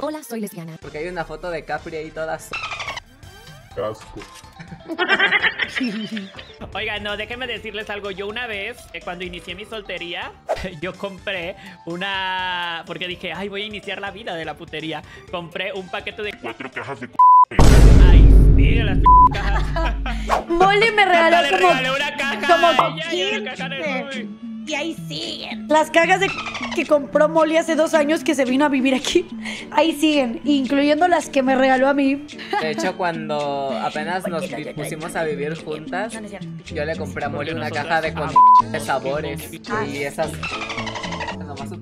Hola, soy lesbiana. Porque hay una foto de Capri ahí todas. Casco. Oigan, no, déjenme decirles algo. Yo una vez, cuando inicié mi soltería, yo compré una... Porque dije, ay, voy a iniciar la vida de la putería. Compré un paquete de 4 cajas de c***. Ay, sí, de las cajas. Molly me regaló como... regalé una caja. Como ella, 15. Y ahí siguen. Las cajas de que compró Molly hace 2 años que se vino a vivir aquí. Ahí siguen, incluyendo las que me regaló a mí. De hecho, cuando apenas nos pusimos a vivir juntas, yo le compré a Molly una caja de sabores. Y esas...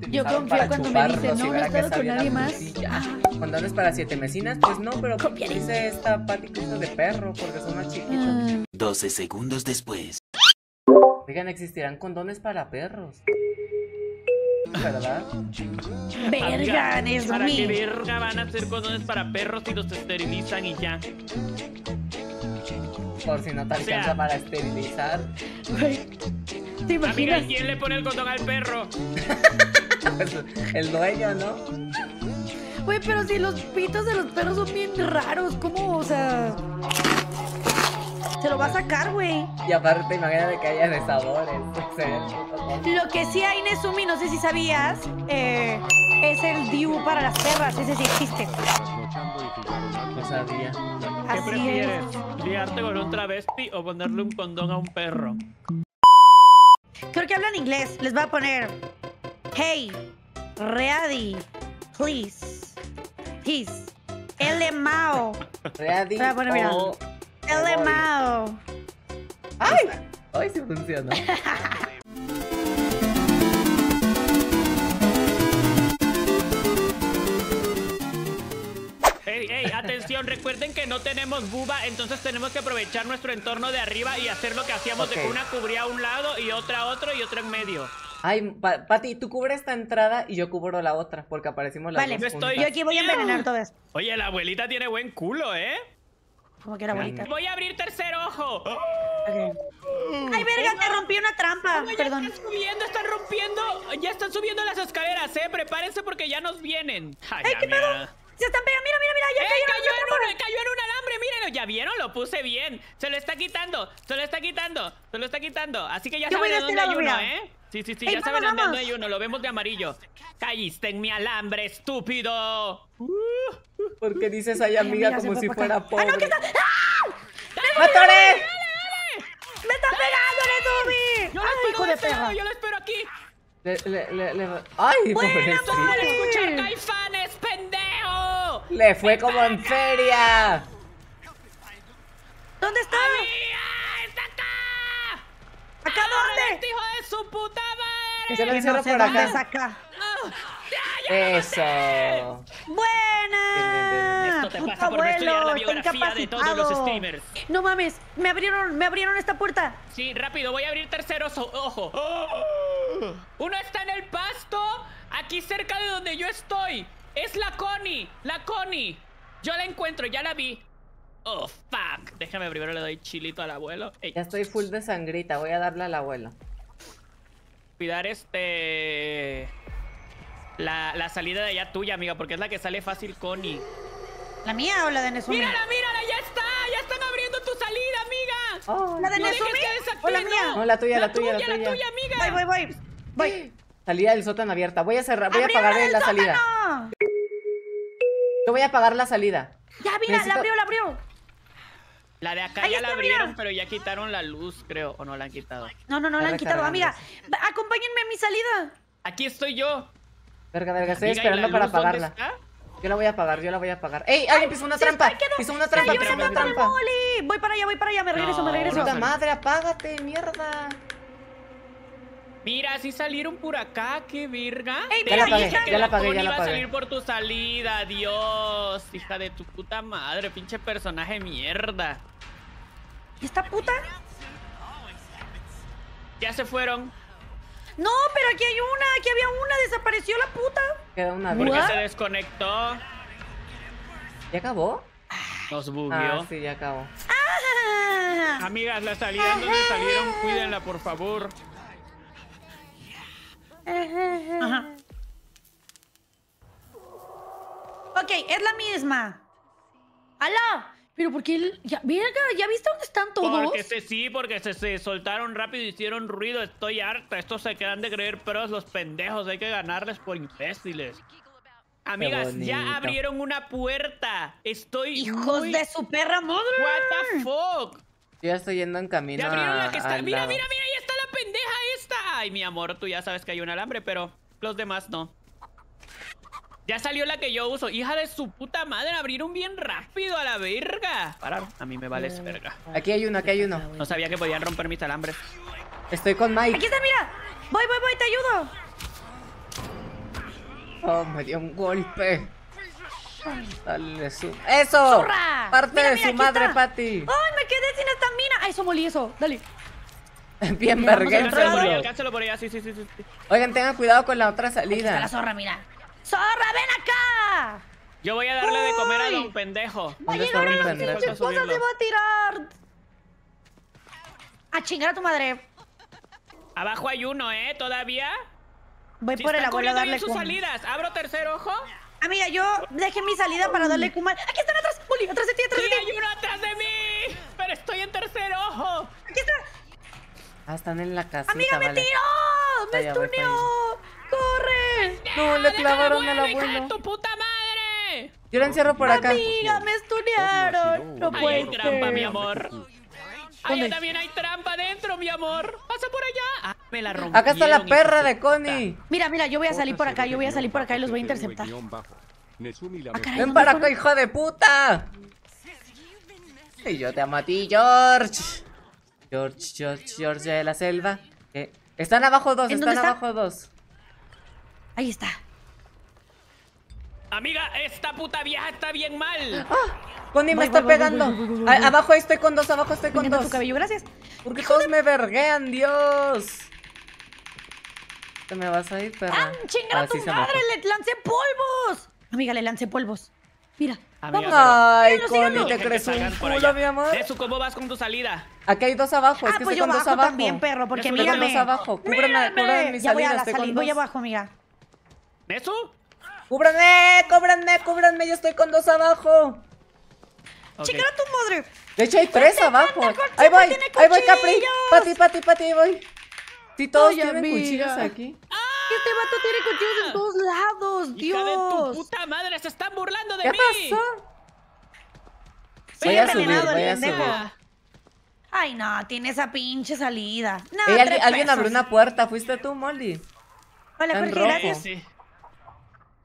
Yo confío cuando me dicen, no, no he estado con nadie más. Cuando andas para 7 mesinas, pues no, pero dice esta Paty que es de perro, porque son más chiquitos. 12 segundos después. Oigan, ¿existirán condones para perros? ¿Verdad? Verga, Nezumivy. ¿Para qué verga van a hacer condones para perros si los esterilizan y ya? Por si no te alcanza para esterilizar. ¿Te imaginas? Amiga, ¿quién le pone el condón al perro? El dueño, ¿no? Güey, pero si los pitos de los perros son bien raros, ¿cómo? O sea... Se lo va a sacar, güey. Y aparte, imagínate que haya de sabores. Lo que sí hay, Nezumi, no sé si sabías, es el DIU para las perras. Ese sí existe. No sabía. ¿Qué prefieres? ¿Liarte con un travesti o ponerle un condón a un perro? Creo que hablan inglés. Les voy a poner... Hey, ready, please. Please. LMAO. Ready o... LMAO. ¡Ay! Hoy sí funciona. Hey, hey, atención, recuerden que no tenemos buba, entonces tenemos que aprovechar nuestro entorno de arriba y hacer lo que hacíamos de que una cubría a un lado y otra a otro y otra en medio. Ay, Paty, tú cubres esta entrada y yo cubro la otra porque aparecimos las dos juntas. Yo aquí voy a envenenar todo esto. Oye, la abuelita tiene buen culo, ¿eh? Como que era bonita. Voy a abrir 3er ojo. Okay. Ay, verga, te rompí una trampa. Oye, perdón. Ya están subiendo las escaleras, prepárense porque ya nos vienen. Ay, qué pedo. Se están pegando, mira, ya cayó en un alambre, mírenlo, ya vieron, lo puse bien. Se lo está quitando. Así que ya saben de dónde hay uno, ¿eh? Sí, ya saben de dónde hay uno, lo vemos de amarillo. Caíste en mi alambre, estúpido. ¿Por qué dices ay, amiga, como si fuera pobre? ¡Ah, no, que está! ¡Ah! ¡Mataré! ¡Me está pegando, Nezumi! ¡Yo lo espero, yo lo espero aquí! ¡Ay, pobrecito! ¡Buena, escuchar Caifanes, pendejo! ¡Le fue como en feria! ¿Dónde está? ¡Amiga, está acá! ¿Acá dónde? ¡Hijo de su puta madre! Yo lo encierro por acá. ¡Eso! ¡Buena! Esto te pasa por no estudiar la biografía de todos los streamers. No mames, me abrieron esta puerta. Sí, rápido, voy a abrir 3er ojo. Uno está en el pasto, aquí cerca de donde yo estoy. Es la Connie. Yo la encuentro, ya la vi. Oh, fuck. Déjame primero le doy chilito al abuelo. Ey. Ya estoy full de sangrita, voy a darle al abuelo. Cuidar la salida de allá tuya, amiga, porque es la que sale fácil, Connie. ¿La mía o la de Nezumi? Mírala, ya está. Ya están abriendo tu salida, amiga. Oh, ¿la de Nezumi? ¿O la mía? No, la tuya, amiga. Voy. Salida del sótano abierta. Voy a apagar la salida. Ya, mira, la abrió. La de acá ya la abrieron, pero ya quitaron la luz, creo. O no la han quitado. No la han quitado, amiga. Acompáñenme a mi salida. Aquí estoy yo. Verga, estoy esperando para apagarla. Yo la voy a apagar. ¡Ey! ¡Alguien pisó una trampa! ¡Pisó una trampa! Voy para allá, me regreso. ¡Puta madre, apágate, mierda! Mira, sí salieron por acá, qué verga. Ya la apagué. Iba a salir por tu salida, Dios. Hija de tu puta madre, pinche personaje mierda. ¿Y esta puta? Ya se fueron. No, pero aquí había una, desapareció la puta. Queda una vez. ¿Por qué se desconectó? ¿Ya acabó? Nos bugueó. Ah, sí, ya acabó. Ah. Amigas, la salida donde salieron, cuídenla, por favor. Ajá. Ok, es la misma. ¡Alá! Pero porque él... Ya, verga, ¿ya viste dónde están todos? Porque se soltaron rápido y hicieron ruido. Estoy harta. Estos se quedan de creer pros, los pendejos. Hay que ganarles por imbéciles. Amigas, ya abrieron una puerta. Estoy... ¡Hijos de su perra madre! What the fuck? Yo estoy yendo en camino. Ya abrieron la que está... Mira, mira, mira. Ahí está la pendeja esta. Ay, mi amor, tú ya sabes que hay un alambre, pero los demás no. Ya salió la que yo uso. Hija de su puta madre, abrieron bien rápido a la verga. Pararon, a mí me vale esa verga. Aquí hay uno, aquí hay uno. No sabía que podían romper mis alambres. Estoy con Mike. Aquí está, mira. Voy, voy, voy, te ayudo. Oh, me dio un golpe. Dale su... ¡Eso! ¡Zurra! Parte mira, de mira, su madre, está. Paty. ¡Ay, me quedé sin estamina! ¡Ay, eso, Molly, eso! Dale. Bien verguero. Alcánzalo por allá, sí, sí, sí, sí. Oigan, tengan cuidado con la otra salida. Aquí está la zorra, mira. ¡Zorra, ven acá! Yo voy a darle de comer a don pendejo. Va a llegar a las pinches cosas y va a tirar. A chingar a tu madre. Abajo hay uno, ¿eh? ¿Todavía? Voy por el abuelo a darle cum. ¿Abro tercer ojo? Amiga, yo dejé mi salida para darle cum. ¡Aquí están atrás! ¡Molly, atrás de ti, atrás de ti! ¡Sí, hay uno atrás de mí! ¡Pero estoy en tercer ojo! ¡Aquí está! Ah, están en la casita. ¡Amiga, me tiró! ¡Me stuneó! ¡Corre! No, le clavaron al abuelo. ¡Hija de tu puta madre! Yo la encierro por acá. Amiga, me estunearon. No puede ser. Hay trampa, mi amor. Ahí también hay trampa adentro, mi amor. Pasa por allá. Ah, me la rompieron. Acá está la perra de Connie. Mira, mira, yo voy a salir por acá. Yo voy a salir por acá y los voy a interceptar. Ven para acá, hijo de puta. Y yo te amo a ti, George. George, George, George de la selva. Están abajo dos, están abajo dos. Ahí está. Amiga, esta puta vieja está bien mal. Ah, Connie me está pegando. Abajo estoy con dos, abajo estoy con dos. Tu cabello, gracias. Porque todos me verguean, Dios. Te me vas a ir, perra. ¡Ah, chingada tu madre! ¡Le lancé polvos! Amiga, le lancé polvos. Mira. Vamos. Ay, Connie, te crees un culo, mi amor. Eso, ¿cómo vas con tu salida? Aquí hay dos abajo. Es que estoy con dos abajo. También, perro, porque mírame. Cúbreme mi salida. Voy abajo, amiga. ¿Eso? ¡Cúbranme! ¡Cúbranme! ¡Cúbranme! Yo estoy con dos abajo. Okay. ¡Chica a tu madre! De hecho hay tres abajo. ¡Ahí voy! ¡Ahí voy, Capri! ¡Paty, Paty, Paty! ¡Ahí voy! Si todos tienen cuchillos aquí. Este vato tiene cuchillos en todos lados, Dios. ¡Hija de tu puta madre! ¡Se están burlando de mí! ¿Qué pasó? Voy a subir, voy a subir. Ay, no, tiene esa pinche salida. No, alguien abrió una puerta. ¿Fuiste tú, Molly? Hola, Jorge, gracias.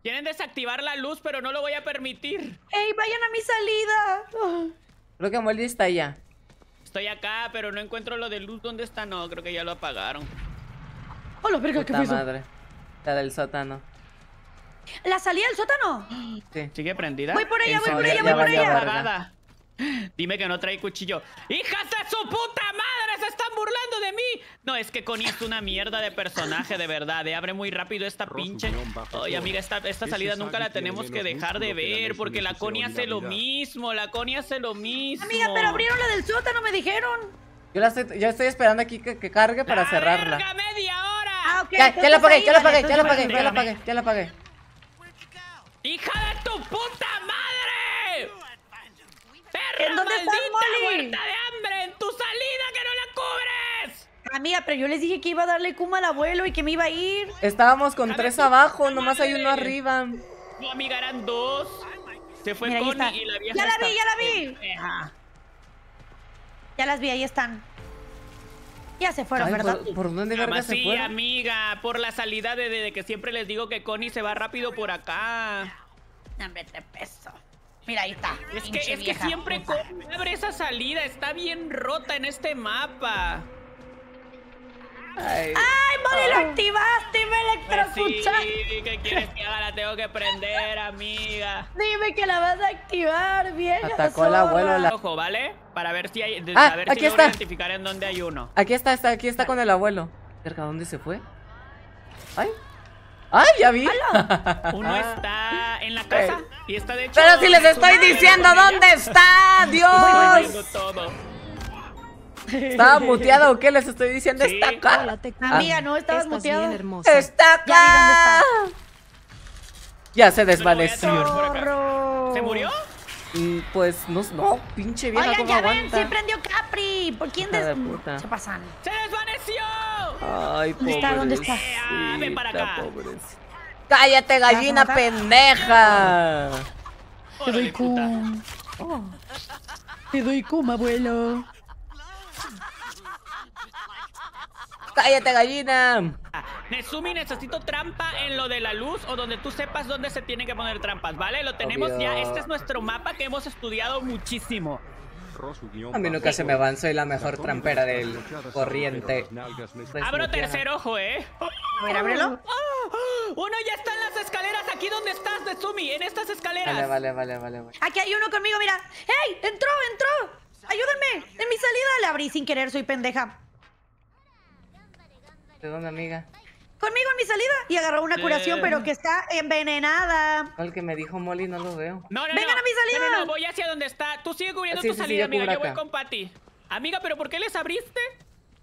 Quieren desactivar la luz, pero no lo voy a permitir. ¡Ey, vayan a mi salida! Oh. Creo que Molly está allá. Estoy acá, pero no encuentro lo de luz. ¿Dónde está? No, creo que ya lo apagaron. ¡Hola, verga! ¿Qué fue eso? Madre. La del sótano. ¿La salida del sótano? Sí. ¿Sigue prendida? Voy por ella, voy por ella, voy por ella. Apagada. Dime que no trae cuchillo. ¡Hijas de su puta madre! ¡Se están burlando de mí! No, es que Connie es una mierda de personaje, de verdad. Abre muy rápido esta pinche... Ay, amiga, esta salida nunca la tenemos que dejar de ver, porque la Connie hace lo mismo, la Connie hace lo mismo. Amiga, pero abrieron la del sótano, me dijeron. Yo estoy esperando aquí que cargue para cerrarla. ¡Carga media hora! Ah, okay, ya la pagué, ya la pagué, ya la pagué, ya la pagué, ya la pagué. ¡Hija de tu puta madre! ¿En dónde estás, Molly? ¡Muerta de hambre! ¡En tu salida que no la cubres! Amiga, pero yo les dije que iba a darle cum al abuelo y que me iba a ir. Estábamos con tres abajo, nomás hay uno arriba. No, amiga, eran dos. Se fue Connie y la vieja. ¡Ya la vi, ya la vi! Ya las vi, ahí están. Ya se fueron, ¿verdad? ¿Por dónde verga se fueron? Sí, amiga, por la salida de que siempre les digo que Connie se va rápido por acá. Hombre, te peso. Mira, ahí está. Es que siempre abre esa salida. Está bien rota en este mapa. ¡Ay, Molly, lo activaste! ¡Me electrocuchaste! Sí, ¿qué quieres que haga? La tengo que prender, amiga. Dime que la vas a activar, vieja. Atacó el abuelo. Ojo, ¿vale? Para ver si hay... Ah, a ver si logro identificar en dónde hay uno. Aquí está con el abuelo. Cerca, ¿dónde se fue? ¡Ay! ¡Ay, ya vi! Uno está en la casa y está de hecho... ¡Pero si les estoy diciendo dónde está! ¡Dios! ¿Estaba muteado o qué? Les estoy diciendo, está acá. Amiga, no, estabas muteado. ¡Está acá! Ya se desvaneció. ¿Se murió? Pues no, pinche vieja. Oigan, ya ven, se prendió Capri. ¿Por quién se pasan? ¡Se desvaneció! Ay, pobrecita. ¿Dónde está? Ven para acá. Pobrecita. ¡Cállate, gallina pendeja! Te doy cum. Te doy cum, abuelo. ¡Cállate, gallina! Nezumi, necesito trampa en lo de la luz o donde tú sepas dónde se tienen que poner trampas, ¿vale? Lo tenemos ya. Este es nuestro mapa que hemos estudiado muchísimo. A mí nunca se me avanzó y la mejor trampera del corriente. Abro tercer ojo, ¿eh? A ver, ábrelo. Uno ya está en las escaleras. Aquí donde estás, Nezumi, en estas escaleras. Vale. Aquí hay uno conmigo, mira. ¡Hey! ¡Entró! ¡Ayúdenme! En mi salida la abrí sin querer, soy pendeja. ¿De dónde, amiga? Conmigo en mi salida. Y agarró una curación, pero que está envenenada. El que me dijo Molly no lo veo. No. Vengan a mi salida. No, voy hacia donde está. Tú sigue cubriendo tu salida, amiga. Yo voy con Paty. Amiga, ¿pero por qué les abriste?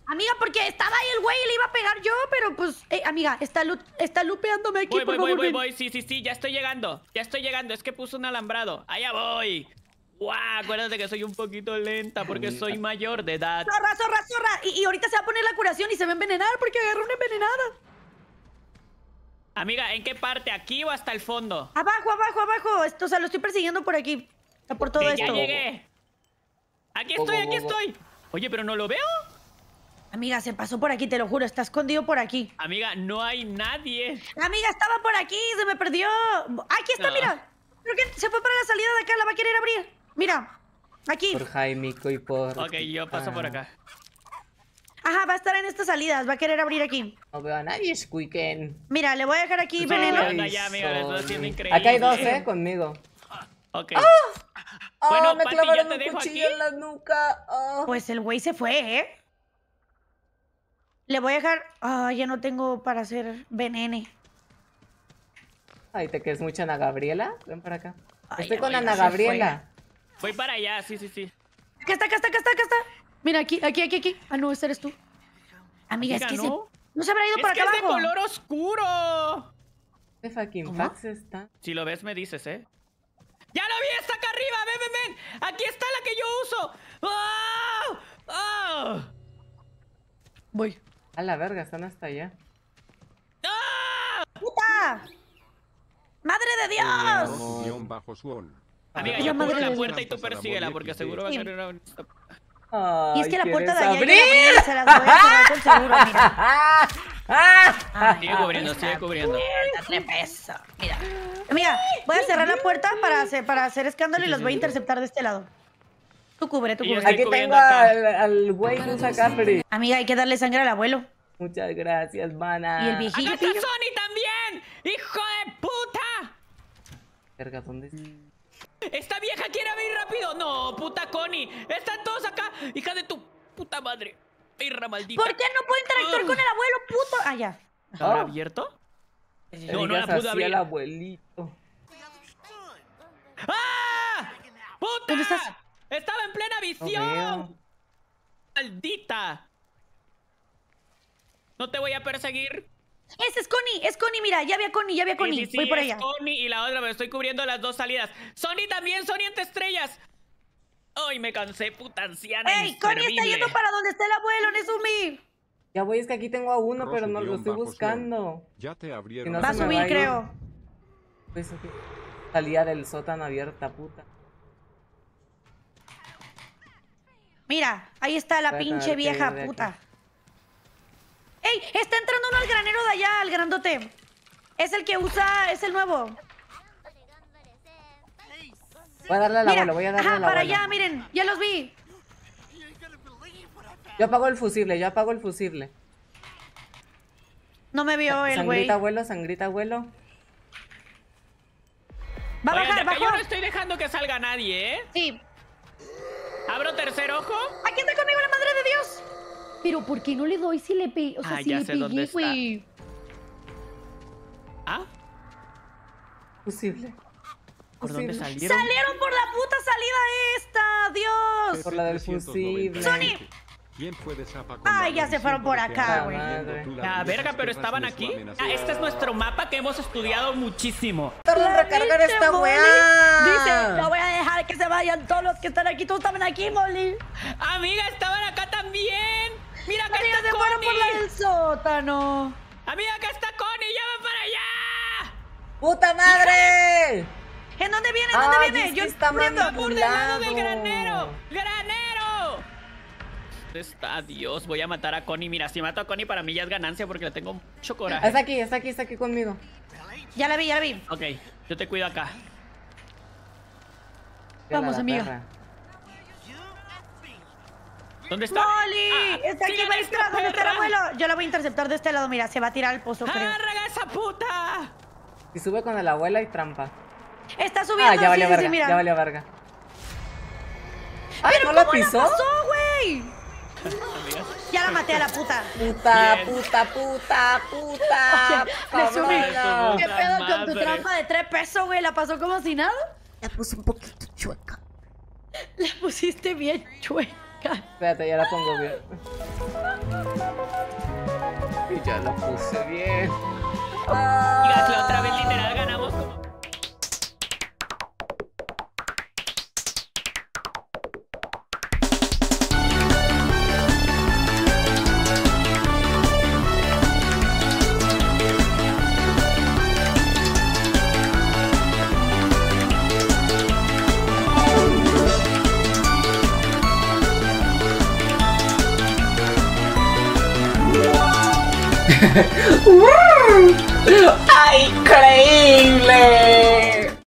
Amiga, porque estaba ahí el güey y le iba a pegar yo, pero pues... amiga, está lupeándome aquí, por favor. Sí, ya estoy llegando. Es que puso un alambrado. Allá voy. ¡Guau! Acuérdate que soy un poquito lenta porque soy mayor de edad. ¡Zorra! Y ahorita se va a poner la curación y se va a envenenar porque agarró una envenenada. Amiga, ¿en qué parte? ¿Aquí o hasta el fondo? Abajo. Esto, o sea, lo estoy persiguiendo por aquí. Por todo esto. ¡Ya llegué! ¡Aquí estoy! Oye, ¿pero no lo veo? Amiga, se pasó por aquí, te lo juro. Está escondido por aquí. Amiga, no hay nadie. Amiga, estaba por aquí. Se me perdió. ¡Aquí está, mira! Creo que se fue para la salida de acá. La va a querer abrir. Mira, aquí. Por Jaimico y por... Ok, yo paso por acá. Ajá, va a estar en estas salidas. Va a querer abrir aquí. No veo a nadie, Squeaken. Mira, le voy a dejar aquí veneno. Acá hay dos, conmigo. Ok. ¡Oh! Bueno, me clavaron un cuchillo en la nuca. Pues el güey se fue, ¿eh? Le voy a dejar... ya no tengo para hacer veneno. Ay, ¿te crees mucho, Ana Gabriela? Ven para acá. Estoy con Ana Gabriela. Voy para allá, sí. Acá está. Mira, aquí. Ah, no, ese eres tú. Amiga, es que no se habrá ido para acá abajo. Es de color oscuro. ¿Qué fucking fax está? Si lo ves, me dices, ¿eh? ¡Ya lo vi! ¡Está acá arriba! ¡Ven! ¡Aquí está la que yo uso! ¡Oh! Voy. A la verga, están hasta allá. ¡Ah! ¡Puta! ¡Madre de Dios! Amiga, yo pongo la puerta y tú persíguela porque seguro va a ser una... Y es que la puerta de allá y se las voy a cerrar con seguro, mira. Sigue cubriendo. Mira. Amiga, voy a cerrar la puerta para hacer escándalo y los voy a interceptar de este lado. Tú cubre. Aquí tengo al güey que usa Capri. Amiga, hay que darle sangre al abuelo. Muchas gracias, mana. Y el viejillo. ¡Acá está Sony también! ¡Hijo de puta! Verga, ¿dónde está? ¡Esta vieja quiere abrir rápido! ¡No, puta Connie! ¡Están todos acá! ¡Hija de tu puta madre! ¡Perra maldita! ¿Por qué no puedo interactuar con el abuelo, puto? ¡Ah, ya! ¿Habrá abierto? No la pudo abrir. El abuelito. ¡Ah! ¡Puta! ¿Dónde estás? ¡Estaba en plena visión! No, ¡maldita! ¡No te voy a perseguir! Ese es Connie, mira, ya vi a Connie. Sí, voy por allá. Es Connie y la otra, pero estoy cubriendo las dos salidas. Sony también, Sony entre estrellas. Ay, me cansé, puta anciana. ¡Ey, Connie está yendo para donde está el abuelo, Nezumi! Ya voy, es que aquí tengo a uno, pero no lo estoy buscando. Ya te abrieron. No va a subir, creo. Pues, okay. Salida del sótano abierta, puta. Mira, ahí está la pinche vieja puta. ¡Ey! Está entrando uno al granero de allá, al grandote. Es el que usa, es el nuevo. Voy a darle al abuelo, para allá, miren, ya los vi. Yo apago el fusible. No me vio el güey. Sangrita, abuelo. Va a bajar, bajó. Yo no estoy dejando que salga nadie, ¿eh? Sí. Abro tercer ojo. Aquí está conmigo la madre de Dios. Pero ¿por qué no le doy si le pegué? O sea, si le pegué, güey. Posible. ¿Por dónde salieron? ¡Salieron por la puta salida esta! ¡Dios! Por la del fusible. ¡Sony! ¡Ay, ya se fueron por acá, güey! La verga, pero estaban aquí. Este es nuestro mapa que hemos estudiado muchísimo. Tarda en recargar esta weá. Dice, y a todos los que están aquí. Todos estaban aquí, Molly. Amiga, estaban acá también. Mira, acá amiga, está Connie. Por la del sótano. Amiga, acá está Connie. ¡Llama para allá! ¡Puta madre! ¿En dónde viene? ¿En dónde viene? Yo está por del lado del granero. ¡Granero! ¿Dónde está? Dios, voy a matar a Connie. Mira, si mato a Connie, para mí ya es ganancia porque le tengo mucho coraje. Está aquí conmigo. Ya la vi, Ok, yo te cuido acá. Vamos, amiga. Perra. ¿Dónde está? ¡Molly! ¡Está aquí! ¡Va a entrar! ¿Dónde está el abuelo? Yo la voy a interceptar de este lado. Mira, se va a tirar al pozo, creo. ¡Cárraga esa puta! Si sube con el abuelo, hay trampa. ¡Está subiendo! Ya valió verga, mira. Ya valió verga. ¡Ay, no la pisó! ¡La pasó, güey! Ya la maté a la puta. Puta. Le subí. ¿Qué pedo con tu trampa de 3 pesos, güey? ¿La pasó como si nada? La puse un poquito chueca. La pusiste bien chueca. Espérate, ya la pongo bien. Y ya la puse bien. Dígase, otra vez literal ganamos como... ¡Ay, increíble!